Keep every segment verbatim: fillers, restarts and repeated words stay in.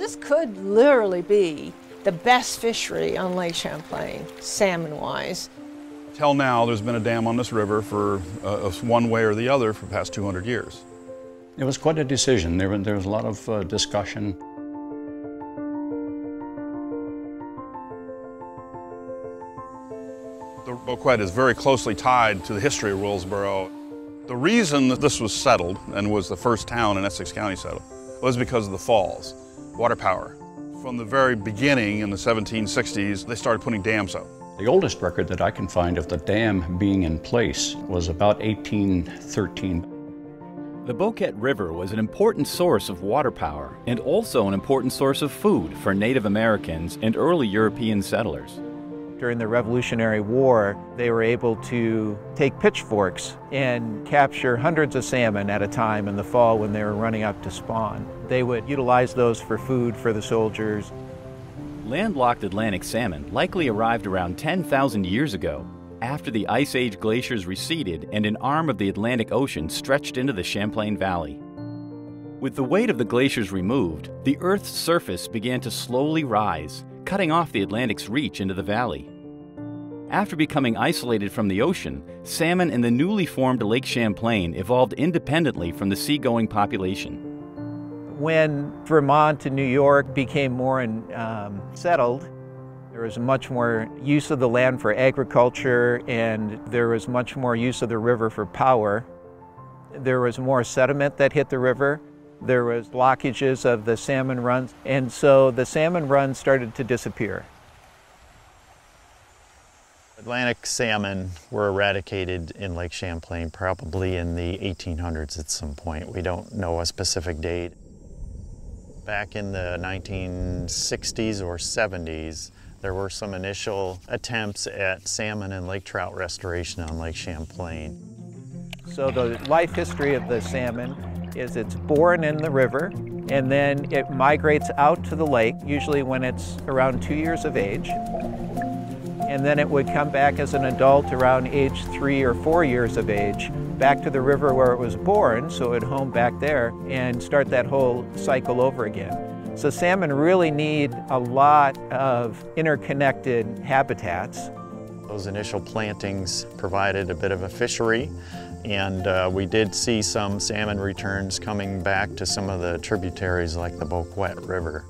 This could literally be the best fishery on Lake Champlain, salmon-wise. Till now, there's been a dam on this river for uh, one way or the other for the past two hundred years. It was quite a decision. There, there was a lot of uh, discussion. The Boquet is very closely tied to the history of Willsboro. The reason that this was settled and was the first town in Essex County settled was because of the falls, water power. From the very beginning in the seventeen sixties, they started putting dams up. The oldest record that I can find of the dam being in place was about eighteen thirteen. The Boquet River was an important source of water power and also an important source of food for Native Americans and early European settlers. During the Revolutionary War, they were able to take pitchforks and capture hundreds of salmon at a time in the fall when they were running up to spawn. They would utilize those for food for the soldiers. Landlocked Atlantic salmon likely arrived around ten thousand years ago, after the Ice Age glaciers receded and an arm of the Atlantic Ocean stretched into the Champlain Valley. With the weight of the glaciers removed, the Earth's surface began to slowly rise, cutting off the Atlantic's reach into the valley. After becoming isolated from the ocean, salmon in the newly formed Lake Champlain evolved independently from the seagoing population. When Vermont and New York became more in, um, settled, there was much more use of the land for agriculture, and there was much more use of the river for power. There was more sediment that hit the river. There was blockages of the salmon runs, and so the salmon runs started to disappear. Atlantic salmon were eradicated in Lake Champlain probably in the eighteen hundreds at some point. We don't know a specific date. Back in the nineteen sixties or seventies, there were some initial attempts at salmon and lake trout restoration on Lake Champlain. So the life history of the salmon is it's born in the river, and then it migrates out to the lake, usually when it's around two years of age. And then it would come back as an adult around age three or four years of age, back to the river where it was born, so it would home back there and start that whole cycle over again. So salmon really need a lot of interconnected habitats. Those initial plantings provided a bit of a fishery, and uh, we did see some salmon returns coming back to some of the tributaries like the Boquet River.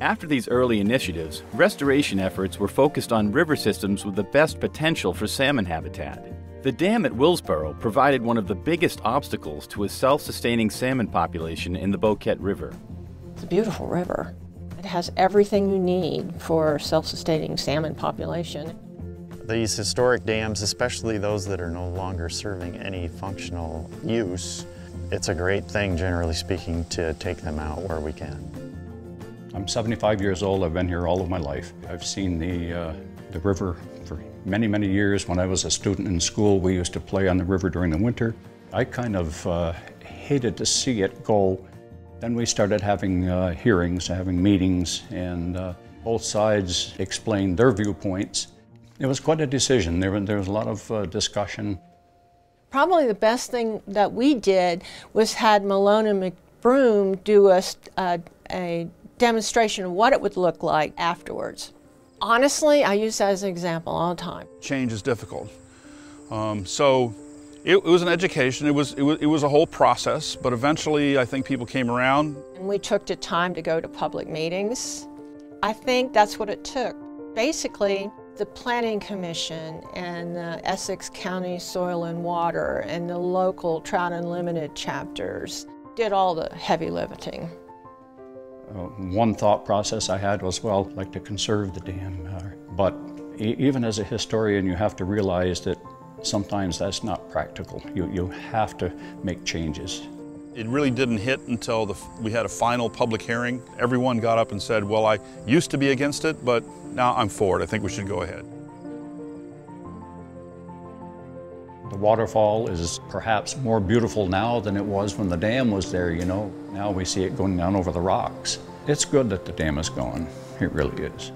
After these early initiatives, restoration efforts were focused on river systems with the best potential for salmon habitat. The dam at Willsboro provided one of the biggest obstacles to a self-sustaining salmon population in the Boquet River. It's a beautiful river. It has everything you need for self-sustaining salmon population. These historic dams, especially those that are no longer serving any functional use, it's a great thing, generally speaking, to take them out where we can. I'm seventy-five years old. I've been here all of my life. I've seen the, uh, the river for many, many years. When I was a student in school, we used to play on the river during the winter. I kind of uh, hated to see it go. Then we started having uh, hearings, having meetings, and uh, both sides explained their viewpoints. It was quite a decision. There, there was a lot of uh, discussion. Probably the best thing that we did was had Malone and McBroom do a, uh, a demonstration of what it would look like afterwards. Honestly, I use that as an example all the time. Change is difficult. Um, so it, it was an education. It was, it, was, it was a whole process, but eventually I think people came around. And we took the time to go to public meetings. I think that's what it took. Basically, the Planning Commission and the Essex County Soil and Water and the local Trout Unlimited chapters did all the heavy lifting. Uh, one thought process I had was, well, I'd like to conserve the dam. Uh, but e even as a historian, you have to realize that sometimes that's not practical. You, you have to make changes. It really didn't hit until the, we had a final public hearing. Everyone got up and said, well, I used to be against it, but now I'm for it. I think we should go ahead. The waterfall is perhaps more beautiful now than it was when the dam was there, you know. Now we see it going down over the rocks. It's good that the dam is gone. It really is.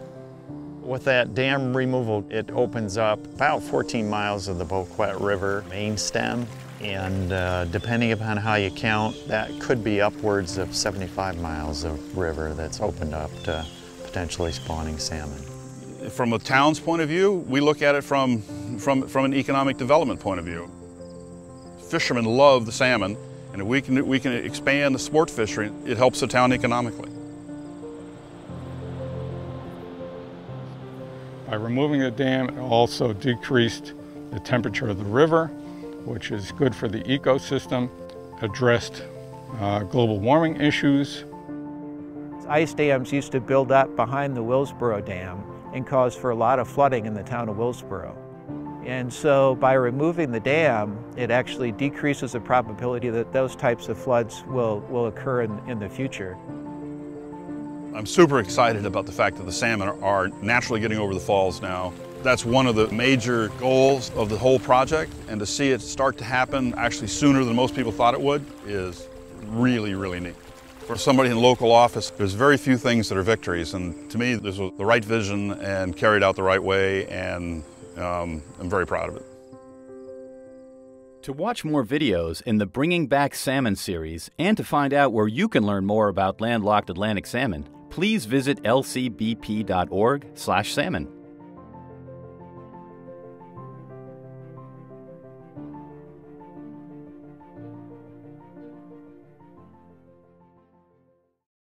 With that dam removal, it opens up about fourteen miles of the Boquet River main stem. And uh, depending upon how you count, that could be upwards of seventy-five miles of river that's opened up to potentially spawning salmon. From a town's point of view, we look at it from, from, from an economic development point of view. Fishermen love the salmon, and if we can, we can expand the sport fishery, it helps the town economically. By removing the dam, it also decreased the temperature of the river, which is good for the ecosystem, addressed uh, global warming issues. Ice dams used to build up behind the Willsboro Dam and cause for a lot of flooding in the town of Willsboro. And so by removing the dam, it actually decreases the probability that those types of floods will, will occur in, in the future. I'm super excited about the fact that the salmon are naturally getting over the falls now. That's one of the major goals of the whole project, and to see it start to happen actually sooner than most people thought it would is really, really neat. For somebody in local office, there's very few things that are victories, and to me, this was the right vision and carried out the right way, and um, I'm very proud of it. To watch more videos in the Bringing Back Salmon series and to find out where you can learn more about landlocked Atlantic salmon, please visit l c b p dot org slash salmon.